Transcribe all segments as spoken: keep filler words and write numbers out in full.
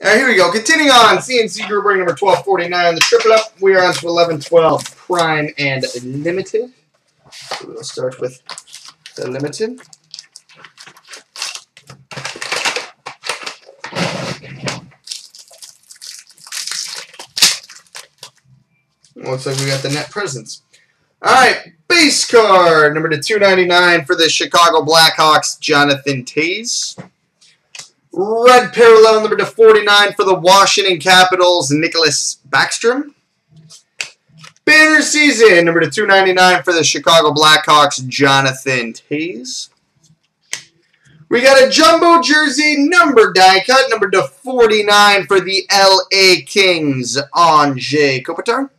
All right, here we go. Continuing on, C N C Group Break number twelve forty-nine. The triple up. We are on to eleven twelve Prime and Limited. So we'll start with the Limited. Looks like we got the net presence. All right, base card number to two ninety-nine for the Chicago Blackhawks, Jonathan Toews. Red parallel number to forty-nine for the Washington Capitals, Nicholas Backstrom. Banner season number to two ninety-nine for the Chicago Blackhawks, Jonathan Toews. We got a jumbo jersey number die cut number to forty-nine for the L A Kings, Anze Kopitar.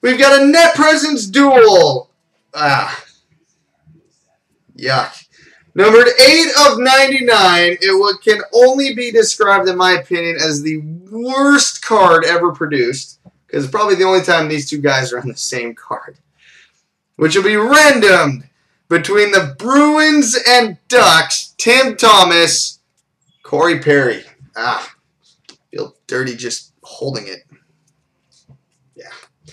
We've got a net presence duel. Ah. Yuck. Numbered eight of ninety-nine, it would, can only be described, in my opinion, as the worst card ever produced. Because it's probably the only time these two guys are on the same card. Which will be randomed between the Bruins and Ducks, Tim Thomas, Corey Perry. Ah, I feel dirty just holding it. Yeah,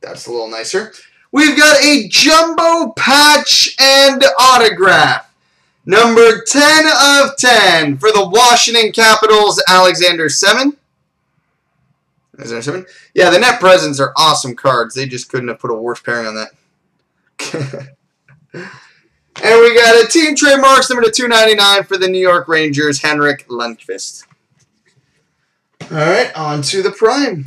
that's a little nicer. We've got a jumbo patch and autograph. Number ten of ten for the Washington Capitals, Alexei Emelin. Yeah, the net presents are awesome cards. They just couldn't have put a worse pairing on that. And we got a team trademarks number to two ninety-nine for the New York Rangers, Henrik Lundqvist. All right, on to the Prime.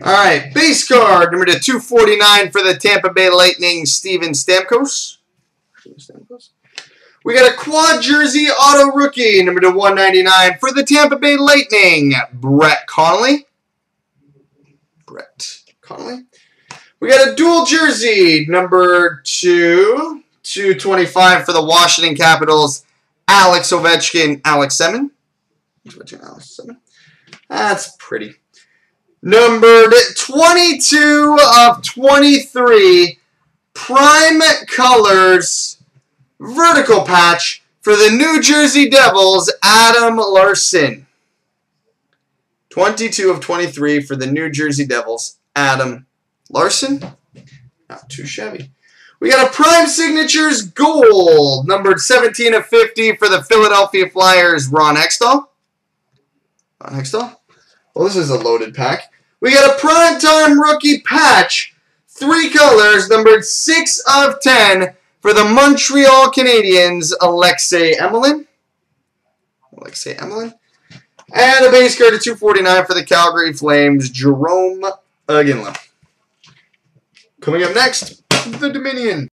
Alright, base card number to two forty-nine for the Tampa Bay Lightning, Steven Stamkos. We got a quad jersey auto rookie number to one ninety-nine for the Tampa Bay Lightning, Brett Connolly. Brett Connolly. We got a dual jersey number to two twenty-five for the Washington Capitals, Alex Ovechkin, Alex Semin. That's pretty. Numbered twenty-two of twenty-three, prime colors, vertical patch for the New Jersey Devils, Adam Larson. twenty-two of twenty-three for the New Jersey Devils, Adam Larson. Not too shabby. We got a prime signatures gold, numbered seventeen of fifty for the Philadelphia Flyers, Ron Hextall. Ron Hextall. Well, this is a loaded pack. We got a primetime rookie patch, three colors, numbered six of ten for the Montreal Canadiens, Alexei Emelin. Alexei Emelin. And a base card to two forty-nine for the Calgary Flames, Jerome Iginla. Coming up next, the Dominion.